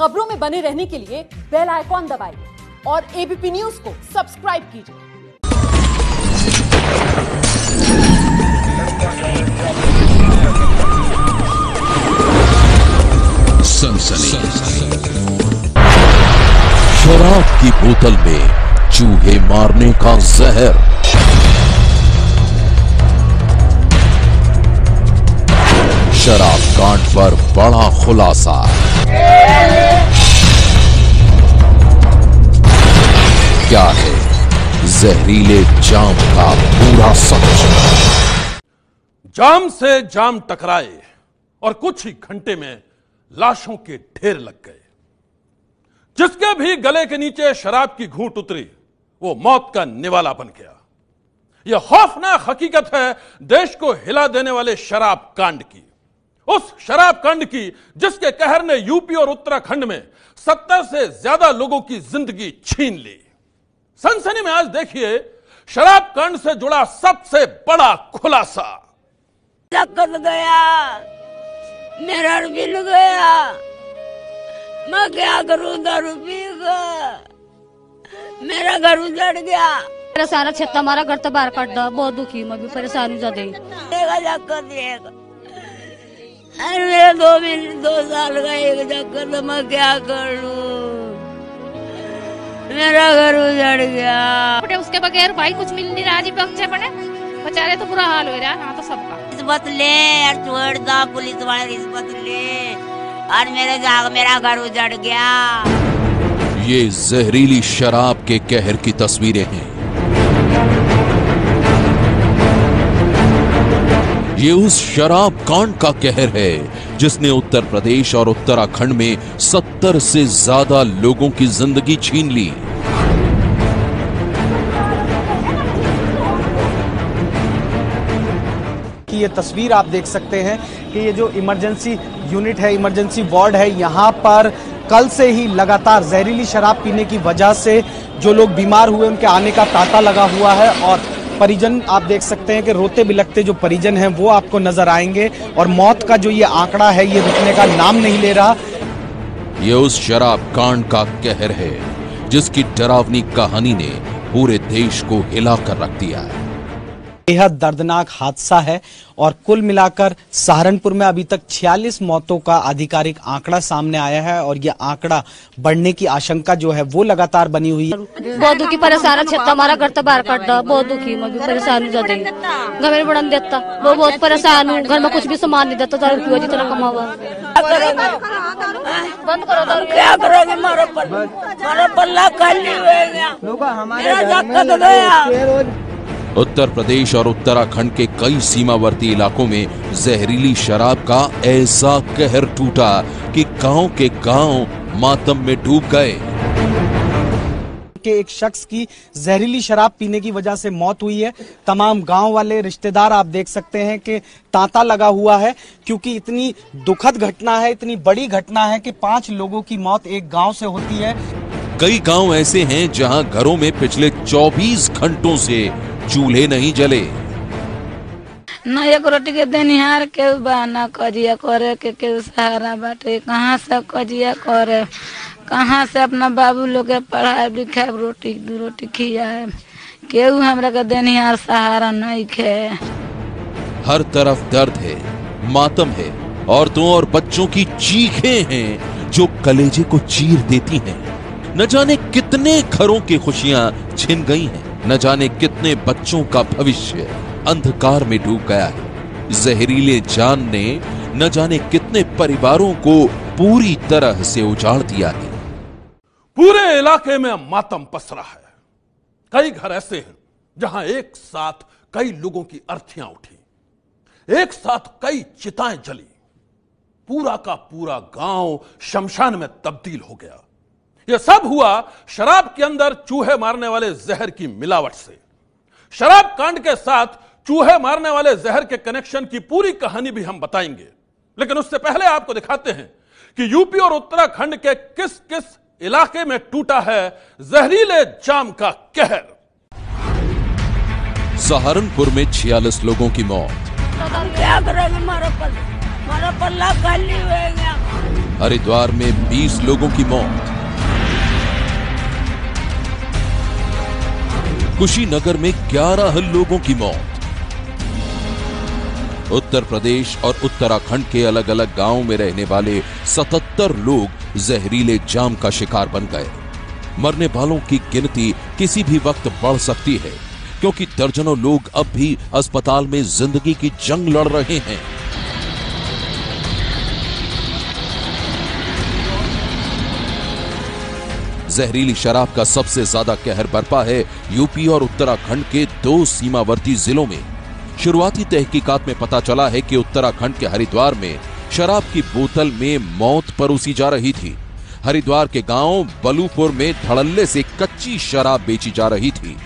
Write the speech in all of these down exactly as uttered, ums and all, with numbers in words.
खबरों में बने रहने के लिए बेल आइकॉन दबाइए और एबीपी न्यूज को सब्सक्राइब कीजिए। शराब की बोतल में चूहे मारने का जहर। शराब कांड पर बड़ा खुलासा। क्या है जहरीले जाम का पूरा सच? जाम से जाम टकराए और कुछ ही घंटे में लाशों के ढेर लग गए। जिसके भी गले के नीचे शराब की घूंट उतरी वो मौत का निवाला बन गया। यह खौफनाक हकीकत है देश को हिला देने वाले शराब कांड की, उस शराब कांड की जिसके कहर ने यूपी और उत्तराखंड में सत्तर से ज्यादा लोगों की जिंदगी छीन ली। सनसनी में आज देखिए शराब कांड से जुड़ा सबसे बड़ा खुलासा। कर गया मेरा बिल गया, मैं क्या करूं? दारू पी मेरा घर उजड़ गया, मेरा सारा छत्ता हमारा घर तो बाहर काट दो। बहुत दुखी मैं भी, परेशान हो जाते अरे मेरा दो महीने दो साल का एक चक्कर तो मैं क्या कर लूं? मेरा घर उजड़ गया, उसके बगैर भाई कुछ मिल नहीं रहा जी। बच्चे पड़े बेचारे तो बुरा हाल हो रहा है। हाँ तो सबका रिश्वत ले यार, छोड़ता पुलिस वाले रिश्वत ले और मेरे जाग मेरा घर उजड़ गया। ये जहरीली शराब के कहर की तस्वीरें हैं। ये उस शराब कांड का कहर है जिसने उत्तर प्रदेश और उत्तराखंड में सत्तर से ज्यादा लोगों की जिंदगी छीन ली। ये तस्वीर आप देख सकते हैं कि ये जो इमरजेंसी यूनिट है, इमरजेंसी वार्ड है, यहाँ पर कल से ही लगातार जहरीली शराब पीने की वजह से जो लोग बीमार हुए उनके आने का तांता लगा हुआ है। और परिजन आप देख सकते हैं कि रोते बिलखते जो परिजन हैं वो आपको नजर आएंगे और मौत का जो ये आंकड़ा है ये रुकने का नाम नहीं ले रहा। ये उस शराब कांड का कहर है जिसकी डरावनी कहानी ने पूरे देश को हिला कर रख दिया है। बेहद दर्दनाक हादसा है और कुल मिलाकर सहारनपुर में अभी तक छियालीस मौतों का आधिकारिक आंकड़ा सामने आया है और ये आंकड़ा बढ़ने की आशंका जो है वो लगातार बनी हुई है। बहुत दुखी परेशान छत्ता हमारा घर तो बाहर काट दो। बहुत दुखी मैं भी, परेशान हो जाते घर में बढ़न देता वो बहुत परेशान हूँ। घर में कुछ भी सामान नहीं देता कमावा। बंद करो क्या करोगे? हमारे उत्तर प्रदेश और उत्तराखंड के कई सीमावर्ती इलाकों में जहरीली शराब का ऐसा कहर टूटा कि गांव के गांव मातम में डूब गए। के एक शख्स की जहरीली शराब पीने की वजह से मौत हुई है। तमाम गांव वाले रिश्तेदार आप देख सकते हैं कि तांता लगा हुआ है क्योंकि इतनी दुखद घटना है, इतनी बड़ी घटना है कि पांच लोगों की मौत एक गाँव से होती है। कई गाँव ऐसे हैं जहाँ घरों में पिछले चौबीस घंटों से चूल्हे नहीं जले। ना एक रोटी के देनिहार के बहाना कजिया करे के के सहारा बाटे। कहाँ से कजिया करे, कहाँ से अपना बाबू लोग के पढ़ाए लिखाए, रोटी दू रोटी खियाए, केहू हमरा के देनिहार सहारा नहीं खे। हर तरफ दर्द है, मातम है, औरतों और बच्चों की चीखें हैं जो कलेजे को चीर देती हैं। न जाने कितने घरों की खुशियाँ छिन गई हैं, न जाने कितने बच्चों का भविष्य अंधकार में डूब गया है। जहरीले जाम ने न जाने कितने परिवारों को पूरी तरह से उजाड़ दिया है। पूरे इलाके में मातम पसरा है। कई घर ऐसे हैं जहां एक साथ कई लोगों की अर्थियां उठी, एक साथ कई चिताएं जली, पूरा का पूरा गांव शमशान में तब्दील हो गया। यह सब हुआ शराब के अंदर चूहे मारने वाले जहर की मिलावट से। शराब कांड के साथ चूहे मारने वाले जहर के कनेक्शन की पूरी कहानी भी हम बताएंगे, लेकिन उससे पहले आपको दिखाते हैं कि यूपी और उत्तराखंड के किस किस इलाके में टूटा है जहरीले जाम का कहर। सहारनपुर में छियालीस लोगों की मौत। हरिद्वार में बीस लोगों की मौत। कुशीनगर में ग्यारह लोगों की मौत। उत्तर प्रदेश और उत्तराखंड के अलग अलग गांवों में रहने वाले सतहत्तर लोग जहरीले जाम का शिकार बन गए। मरने वालों की गिनती किसी भी वक्त बढ़ सकती है, क्योंकि दर्जनों लोग अब भी अस्पताल में जिंदगी की जंग लड़ रहे हैं। जहरीली शराब का सबसे ज्यादा कहर बरपा है यूपी और उत्तराखंड के दो सीमावर्ती जिलों में। शुरुआती तहकीकात में पता चला है कि उत्तराखंड के हरिद्वार में शराब की बोतल में मौत परोसी जा रही थी। हरिद्वार के गांव बलूपुर में धड़ल्ले से कच्ची शराब बेची जा रही थी।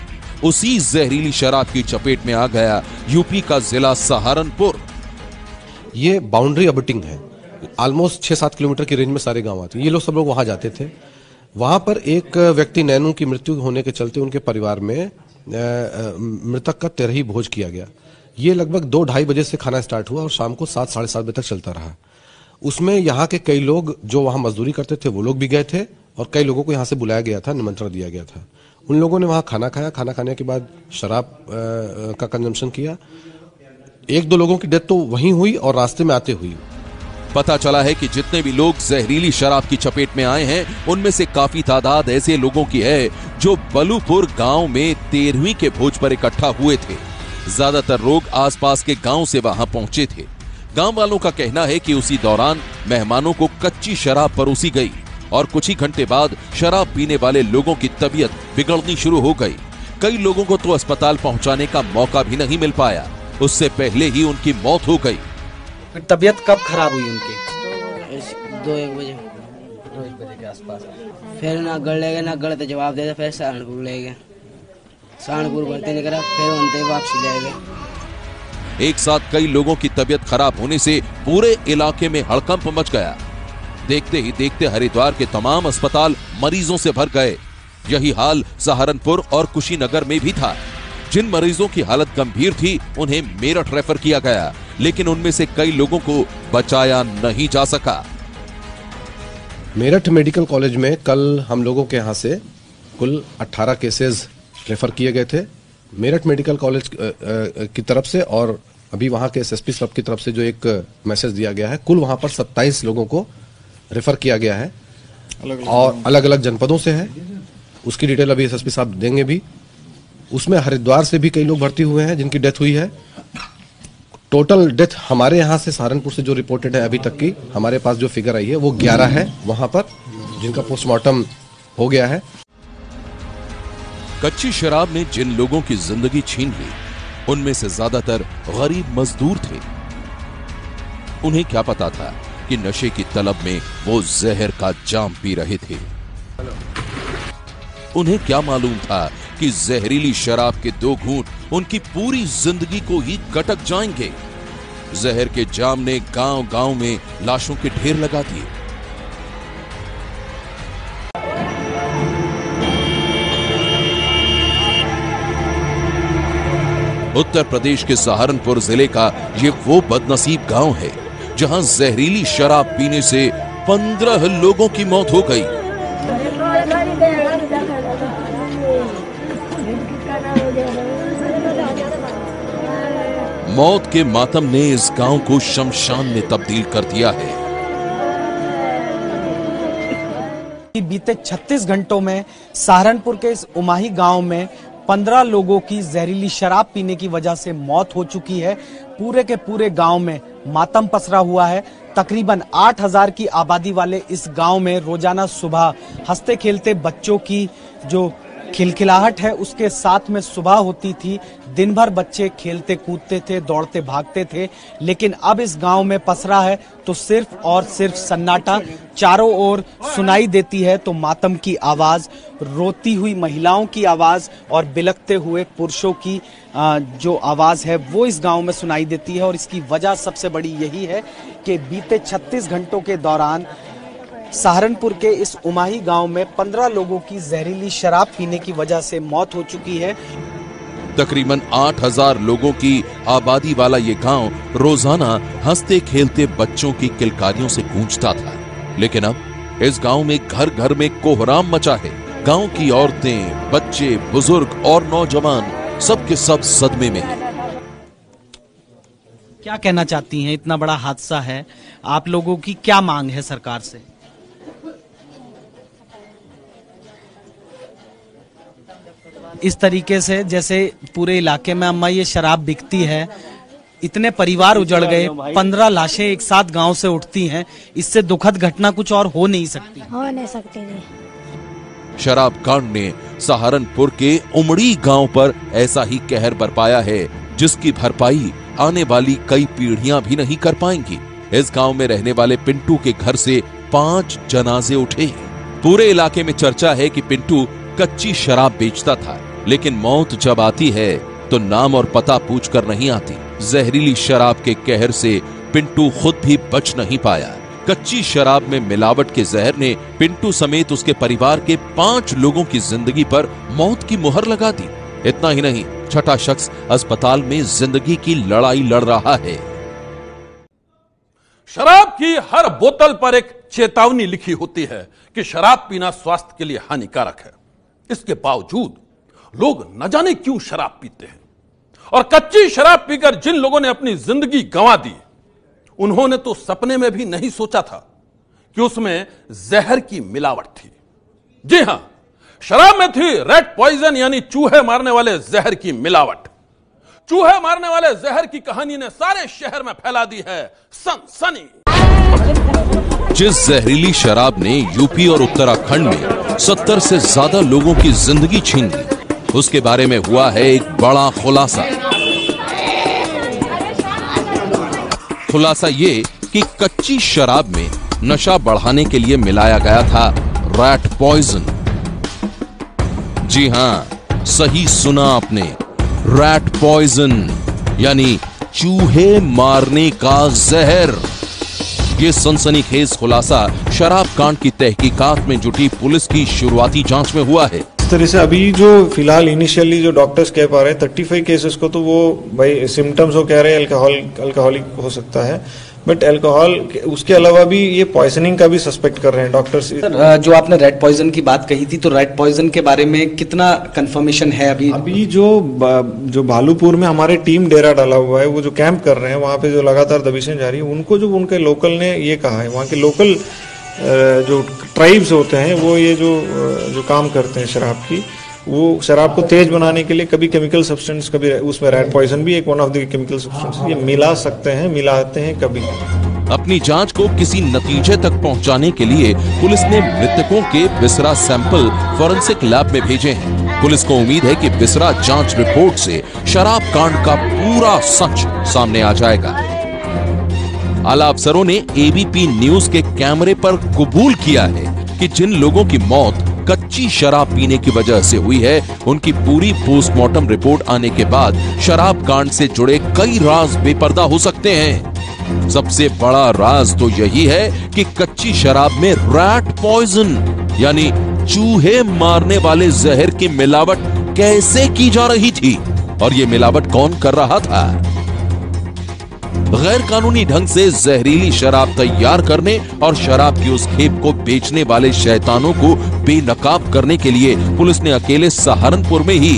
उसी जहरीली शराब की चपेट में आ गया यूपी का जिला सहारनपुर। ये बाउंड्री अबटिंग है, ऑलमोस्ट छह सात किलोमीटर की रेंज में सारे गाँव आते हैं। ये लोग सब लोग वहां जाते थे। वहां पर एक व्यक्ति नैनू की मृत्यु होने के चलते उनके परिवार में मृतक का तिरही भोज किया गया। ये लगभग दो ढाई बजे से खाना स्टार्ट हुआ और शाम को सात साढ़े सात बजे तक चलता रहा। उसमें यहाँ के कई लोग जो वहाँ मजदूरी करते थे वो लोग भी गए थे और कई लोगों को यहाँ से बुलाया गया था, निमंत्रण दिया गया था। उन लोगों ने वहाँ खाना खाया। खाना खाने के बाद शराब का कंजम्पशन किया। एक दो लोगों की डेथ तो वहीं हुई और रास्ते में आते हुई। पता चला है कि जितने भी लोग जहरीली शराब की चपेट में आए हैं, उनमें से काफी तादाद ऐसे लोगों की है जो बलूपुर गांव में तेरहवीं के भोज पर इकट्ठा हुए थे। ज्यादातर लोग आसपास के गांव से वहां पहुंचे थे। गांव वालों का कहना है कि उसी दौरान मेहमानों को कच्ची शराब परोसी गई और कुछ ही घंटे बाद शराब पीने वाले लोगों की तबीयत बिगड़नी शुरू हो गई। कई लोगों को तो अस्पताल पहुंचाने का मौका भी नहीं मिल पाया, उससे पहले ही उनकी मौत हो गई। तबीयत कब खराब हुई उनकी? दो एक बजे बजे के आसपास। फिर ना गड़े गए ना गलत जवाब दे, फिर सहारनपुर ले गए। सहारनपुर बढ़ते निकला, फिर उनते वापसी ले गए। एक साथ कई लोगों की तबीयत खराब होने से पूरे इलाके में हड़कंप मच गया। देखते ही देखते हरिद्वार के तमाम अस्पताल मरीजों से भर गए। यही हाल सहारनपुर और कुशीनगर में भी था। जिन मरीजों की हालत गंभीर थी उन्हें मेरठ रेफर किया गया, लेकिन उनमें से कई लोगों को बचाया नहीं जा सका। मेरठ मेडिकल कॉलेज में कल हम लोगों के यहाँ से कुल अठारह केसेस रेफर किए गए थे मेरठ मेडिकल कॉलेज की तरफ से, और अभी वहाँ के एसएसपी साहब की तरफ से जो एक मैसेज दिया गया है, कुल वहाँ पर सत्ताईस लोगों को रेफर किया गया है और अलग अलग जनपदों से है। उसकी डिटेल अभी एसएसपी साहब देंगे भी। उसमें हरिद्वार से भी कई लोग भर्ती हुए हैं जिनकी डेथ हुई है। टोटल डेथ हमारे यहाँ से सहारनपुर से जो रिपोर्टेड है अभी तक की, हमारे पास जो फिगर आई है वो ग्यारह है वहाँ पर, जिनका पोस्टमार्टम हो गया है। कच्ची शराब ने जिन लोगों की जिंदगी छीन ली, उनमें से ज्यादातर गरीब मजदूर थे। उन्हें क्या पता था कि नशे की तलब में वो जहर का जाम पी रहे थे। उन्हें क्या मालूम था कि जहरीली शराब के दो घूंट उनकी पूरी जिंदगी को ही कटक जाएंगे। जहर के जाम ने गांव-गांव में लाशों के ढेर लगा दिए। उत्तर प्रदेश के सहारनपुर जिले का ये वो बदनसीब गांव है जहां जहरीली शराब पीने से पंद्रह लोगों की मौत हो गई। मौत के मातम ने इस गांव को शमशान में तब्दील कर दिया है। बीते छत्तीस घंटों में सहारनपुर के इस उमाही गांव में पंद्रह लोगों की जहरीली शराब पीने की वजह से मौत हो चुकी है। पूरे के पूरे गांव में मातम पसरा हुआ है। तकरीबन आठ हज़ार की आबादी वाले इस गांव में रोजाना सुबह हंसते खेलते बच्चों की जो खिलखिलाहट है उसके साथ में सुबह होती थी। दिन भर बच्चे खेलते कूदते थे, दौड़ते भागते थे, लेकिन अब इस गांव में पसरा है तो सिर्फ और सिर्फ सन्नाटा। चारों ओर सुनाई देती है तो मातम की आवाज, रोती हुई महिलाओं की आवाज और बिलखते हुए पुरुषों की जो आवाज है वो इस गांव में सुनाई देती है। और इसकी वजह सबसे बड़ी यही है कि बीते छत्तीस घंटों के दौरान सहारनपुर के इस उमाही गांव में पंद्रह लोगों की जहरीली शराब पीने की वजह से मौत हो चुकी है। तकरीबन आठ हज़ार लोगों की आबादी वाला ये गांव रोजाना हंसते खेलते बच्चों की किलकारियों से गूंजता था। लेकिन अब इस गांव में घर घर में कोहराम मचा है। गांव की औरतें, बच्चे, बुजुर्ग और नौजवान सब के सब सदमे में हैं। क्या कहना चाहती हैं? इतना बड़ा हादसा है, आप लोगों की क्या मांग है सरकार से? इस तरीके से जैसे पूरे इलाके में अम्मा ये शराब बिकती है, इतने परिवार उजड़ गए, पंद्रह लाशें एक साथ गांव से उठती हैं, इससे दुखद घटना कुछ और हो नहीं सकती हो नहीं सकती नहीं। शराब कांड ने सहारनपुर के उमड़ी गांव पर ऐसा ही कहर बरपाया है जिसकी भरपाई आने वाली कई पीढ़ियां भी नहीं कर पाएंगी। इस गांव में रहने वाले पिंटू के घर से पांच जनाजे उठे। पूरे इलाके में चर्चा है कि पिंटू कच्ची शराब बेचता था, लेकिन मौत जब आती है तो नाम और पता पूछकर नहीं आती। जहरीली शराब के कहर से पिंटू खुद भी बच नहीं पाया। कच्ची शराब में मिलावट के जहर ने पिंटू समेत उसके परिवार के पांच लोगों की जिंदगी पर मौत की मुहर लगा दी। इतना ही नहीं, छठा शख्स अस्पताल में जिंदगी की लड़ाई लड़ रहा है। शराब की हर बोतल पर एक चेतावनी लिखी होती है कि शराब पीना स्वास्थ्य के लिए हानिकारक है। इसके बावजूद लोग न जाने क्यों शराब पीते हैं, और कच्ची शराब पीकर जिन लोगों ने अपनी जिंदगी गंवा दी, उन्होंने तो सपने में भी नहीं सोचा था कि उसमें जहर की मिलावट थी। जी हां, शराब में थी रेट पॉइजन, यानी चूहे मारने वाले जहर की मिलावट। चूहे मारने वाले जहर की कहानी ने सारे शहर में फैला दी है सनसनी। जिस जहरीली शराब ने यूपी और उत्तराखंड में सत्तर से ज्यादा लोगों की जिंदगी छीन ली, उसके बारे में हुआ है एक बड़ा खुलासा। खुलासा ये कि कच्ची शराब में नशा बढ़ाने के लिए मिलाया गया था रैट पॉइजन। जी हां, सही सुना आपने, रैट पॉइजन यानी चूहे मारने का जहर। ये सनसनीखेज खुलासा शराब कांड की तहकीकात में जुटी पुलिस की शुरुआती जांच में हुआ है। इस तरह से अभी जो फिलहाल इनिशियली जो डॉक्टर्स कह पा रहे हैं पैंतीस केसेस को, तो वो भाई सिम्टम्स वो कह रहे हैं अल्कोहल अल्कोहलिक हो सकता है, बट अल्कोहल उसके अलावा भी ये पॉइजनिंग का भी सस्पेक्ट कर रहे हैं डॉक्टर्स। जो आपने रेड पॉइजन की बात कही थी, तो रेड पॉइजन के बारे में कितना कंफर्मेशन है अभी? अभी जो जो भालूपुर में हमारे टीम डेरा डाला हुआ है, वो जो कैंप कर रहे हैं वहाँ पे, जो लगातार दबिशें जा रही है, उनको जो उनके लोकल ने ये कहा है, वहाँ के लोकल जो ट्राइब्स होते हैं वो ये जो जो काम करते हैं शराब की, वो शराब को तेज बनाने के लिए कभी केमिकल सब्सटेंस, कभी उसमें रैट पॉइजन भी एक one of the chemical substance, ये मिला सकते हैं, मिलाते हैं कभी। अपनी जांच को किसी नतीजे तक पहुंचाने के लिए पुलिस ने मृतकों के विसरा सैंपल फॉरेंसिक लैब में भेजे हैं। पुलिस को उम्मीद है कि विसरा जांच रिपोर्ट से शराब कांड का पूरा सच सामने आ जाएगा। आला अफसरों ने एबीपी न्यूज के कैमरे पर कबूल किया है कि जिन लोगों की मौत कच्ची शराब पीने की वजह से हुई है, उनकी पूरी पोस्टमार्टम रिपोर्ट आने के बाद शराब कांड से जुड़े कई राज बेपर्दा हो सकते हैं। सबसे बड़ा राज तो यही है कि कच्ची शराब में रैट पॉइजन यानी चूहे मारने वाले जहर की मिलावट कैसे की जा रही थी, और ये मिलावट कौन कर रहा था। गैर कानूनी ढंग से जहरीली शराब तैयार करने और शराब की उस खेप को बेचने वाले शैतानों को बेनकाब करने के लिए पुलिस ने अकेले सहारनपुर में ही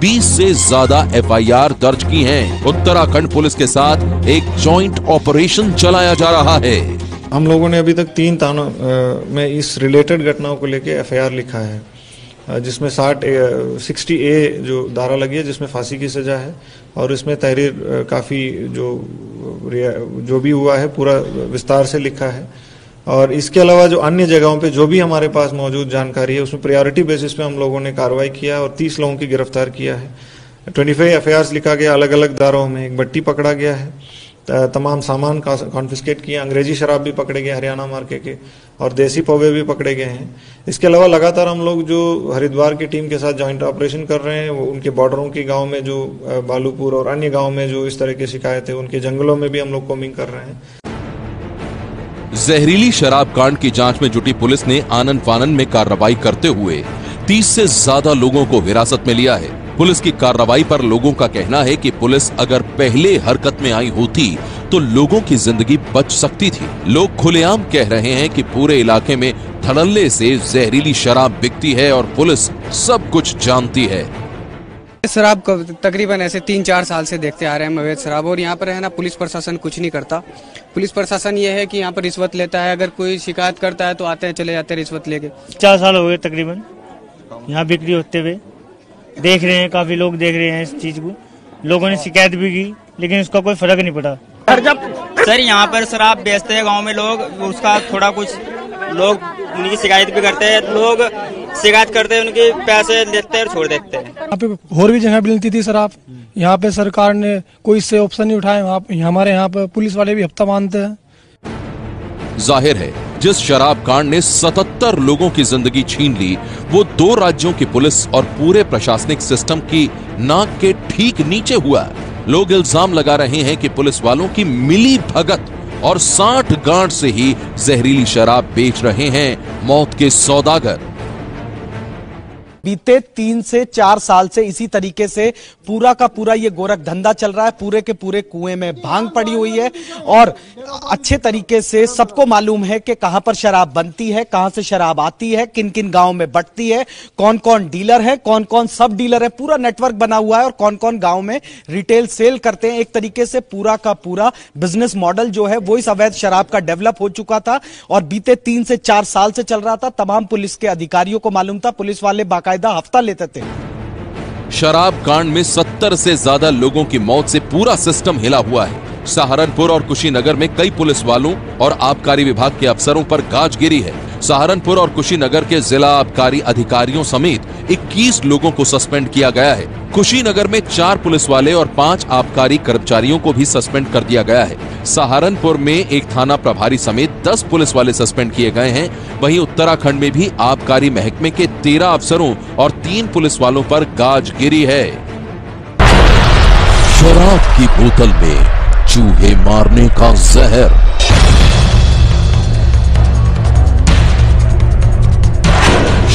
बीस से ज्यादा एफ आई आर दर्ज की हैं। उत्तराखंड पुलिस के साथ एक जॉइंट ऑपरेशन चलाया जा रहा है। हम लोगों ने अभी तक तीन थानों में इस रिलेटेड घटनाओं को लेकर एफ आई आर लिखा है, जिसमें साठ सिक्सटी ए जो धारा लगी है, जिसमें फांसी की सजा है, और इसमें तहरीर काफ़ी जो जो भी हुआ है पूरा विस्तार से लिखा है। और इसके अलावा जो अन्य जगहों पे जो भी हमारे पास मौजूद जानकारी है, उसमें प्रायोरिटी बेसिस पे हम लोगों ने कार्रवाई किया और तीस लोगों की गिरफ्तार किया है। पच्चीस एफ आई आर्स लिखा गया अलग अलग धाराओं में, एक भट्टी पकड़ा गया है, तमाम सामान कॉन्फिस्केट किया, अंग्रेजी शराब भी पकड़े गए हरियाणा मार्के के, और देसी पौवे भी पकड़े गए हैं। इसके अलावा लगातार हम लोग जो हरिद्वार की टीम के साथ जॉइंट ऑपरेशन कर रहे हैं, वो उनके बॉर्डरों के गांव में जो बालूपुर और अन्य गांव में जो इस तरह की शिकायतें, उनके जंगलों में भी हम लोग कोमिंग कर रहे हैं। जहरीली शराब कांड की जांच में जुटी पुलिस ने आनन फानन में कार्रवाई करते हुए तीस से ज्यादा लोगों को हिरासत में लिया है। पुलिस की कार्रवाई पर लोगों का कहना है कि पुलिस अगर पहले हरकत में आई होती तो लोगों की जिंदगी बच सकती थी। लोग खुलेआम कह रहे हैं कि पूरे इलाके में धड़ल्ले से जहरीली शराब बिकती है और पुलिस सब कुछ जानती है। शराब को तकरीबन ऐसे तीन चार साल से देखते आ रहे हैं अवैध शराब, और यहाँ पर है ना पुलिस प्रशासन कुछ नहीं करता। पुलिस प्रशासन ये है कि यहाँ पर रिश्वत लेता है, अगर कोई शिकायत करता है तो आते हैं चले जाते हैं रिश्वत लेके। चार साल हो गए तकरीबन यहाँ बिक्री होते हुए, देख रहे हैं काफी लोग देख रहे हैं इस चीज को, लोगों ने शिकायत भी की लेकिन उसका कोई फर्क नहीं पड़ा। सर यहाँ पर शराब बेचते हैं गांव में लोग, उसका थोड़ा कुछ लोग उनकी शिकायत भी करते हैं, लोग शिकायत करते हैं उनके पैसे लेते हैं और छोड़ देते हैं। यहाँ पे और भी जगह मिलती थी शराब, यहाँ पे सरकार ने कोई इससे ऑप्शन नहीं उठाया। हमारे यहाँ पे पुलिस वाले भी हफ्ता मानते हैं। जाहिर है जिस शराब कांड ने सतहत्तर लोगों की जिंदगी छीन ली, वो दो राज्यों की पुलिस और पूरे प्रशासनिक सिस्टम की नाक के ठीक नीचे हुआ। लोग इल्जाम लगा रहे हैं कि पुलिस वालों की मिली भगत और साठ गांठ से ही जहरीली शराब बेच रहे हैं मौत के सौदागर। बीते तीन से चार साल से इसी तरीके से पूरा का पूरा ये गोरख धंधा चल रहा है। पूरे के पूरे कुएं में भांग पड़ी हुई है और अच्छे तरीके से सबको मालूम है कि कहां पर शराब बनती है, कहां से शराब आती है, किन किन गांव में बंटती है, कौन कौन डीलर है, कौन कौन सब डीलर है, पूरा नेटवर्क बना हुआ है और कौन कौन गाँव में रिटेल सेल करते हैं। एक तरीके से पूरा का पूरा बिजनेस मॉडल जो है वो इस अवैध शराब का डेवलप हो चुका था और बीते तीन से चार साल से चल रहा था। तमाम पुलिस के अधिकारियों को मालूम था, पुलिस वाले हफ्ता लेते थे। शराब कांड में सत्तर से ज्यादा लोगों की मौत से पूरा सिस्टम हिला हुआ है। सहारनपुर और कुशीनगर में कई पुलिस वालों और आबकारी विभाग के अफसरों पर गाज गिरी है। सहारनपुर और कुशीनगर के जिला आबकारी अधिकारियों समेत इक्कीस लोगों को सस्पेंड किया गया है। कुशीनगर में चार पुलिस वाले और पांच आबकारी कर्मचारियों को भी सस्पेंड कर दिया गया है। सहारनपुर में एक थाना प्रभारी समेत दस पुलिस वाले सस्पेंड किए गए हैं। वहीं उत्तराखंड में भी आबकारी महकमे के तेरह अफसरों और तीन पुलिस वालों पर गाज गिरी है। शराब की बोतल में चूहे मारने का जहर।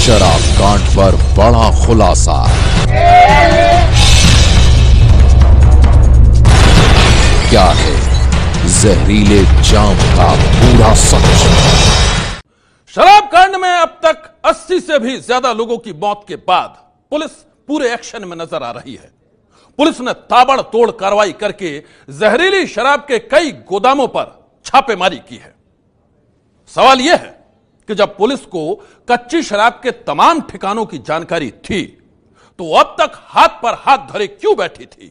शराब कांड पर बड़ा खुलासा। क्या है जहरीले जाम का पूरा सच? शराब कांड में अब तक अस्सी से भी ज्यादा लोगों की मौत के बाद पुलिस पूरे एक्शन में नजर आ रही है। पुलिस ने ताबड़तोड़ कार्रवाई करके जहरीली शराब के कई गोदामों पर छापेमारी की है। सवाल यह है कि जब पुलिस को कच्ची शराब के तमाम ठिकानों की जानकारी थी तो अब तक हाथ पर हाथ धरे क्यों बैठी थी?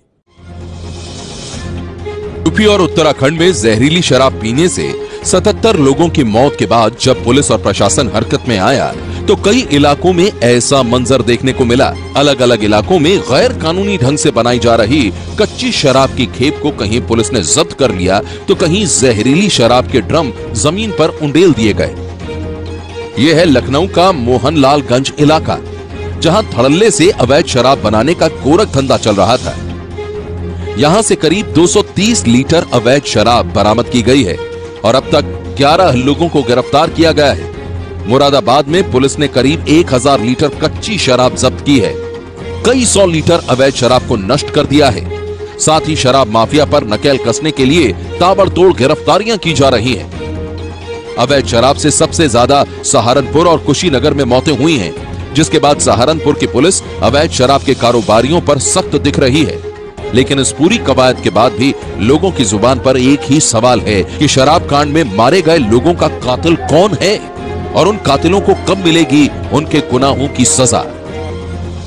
यूपी और उत्तराखंड में जहरीली शराब पीने से सतहत्तर लोगों की मौत के बाद जब पुलिस और प्रशासन हरकत में आया तो कई इलाकों में ऐसा मंजर देखने को मिला। अलग अलग इलाकों में गैर कानूनी ढंग से बनाई जा रही कच्ची शराब की खेप को कहीं पुलिस ने जब्त कर लिया तो कहीं जहरीली शराब के ड्रम जमीन पर उंडेल दिए गए। यह है लखनऊ का मोहनलालगंज इलाका, जहां धड़ल्ले से अवैध शराब बनाने का गोरख धंधा चल रहा था। यहां से करीब दो सौ तीस लीटर अवैध शराब बरामद की गई है और अब तक ग्यारह लोगों को गिरफ्तार किया गया है। मुरादाबाद में पुलिस ने करीब एक हज़ार लीटर कच्ची शराब जब्त की है। कई सौ लीटर अवैध शराब को नष्ट कर दिया है। साथ ही शराब माफिया पर नकेल कसने के लिए ताबड़तोड़ गिरफ्तारियां की जा रही है। अवैध शराब से सबसे ज्यादा सहारनपुर और कुशीनगर में मौतें हुई हैं, जिसके बाद सहारनपुर की पुलिस अवैध शराब के कारोबारियों पर सख्त दिख रही है। लेकिन इस पूरी कवायद के बाद भी लोगों की जुबान पर एक ही सवाल है कि शराब कांड में मारे गए लोगों का कातिल कौन है और उन कातिलों को कब मिलेगी उनके गुनाहों की सजा?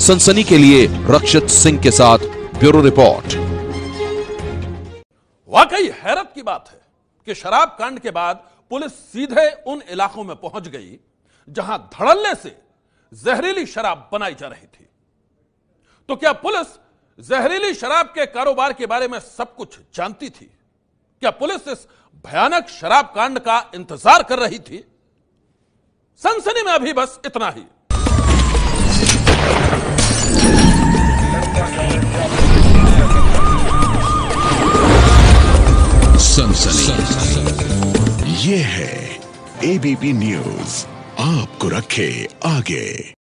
सनसनी के लिए रक्षित सिंह के साथ ब्यूरो रिपोर्ट। वाकई हैरत की बात है कि शराब कांड के बाद पुलिस सीधे उन इलाकों में पहुंच गई जहां धड़ल्ले से जहरीली शराब बनाई जा रही थी। तो क्या पुलिस जहरीली शराब के कारोबार के बारे में सब कुछ जानती थी? क्या पुलिस इस भयानक शराब कांड का इंतजार कर रही थी? सनसनी में अभी बस इतना ही। सनसनी ये है एबीपी न्यूज, आपको रखे आगे।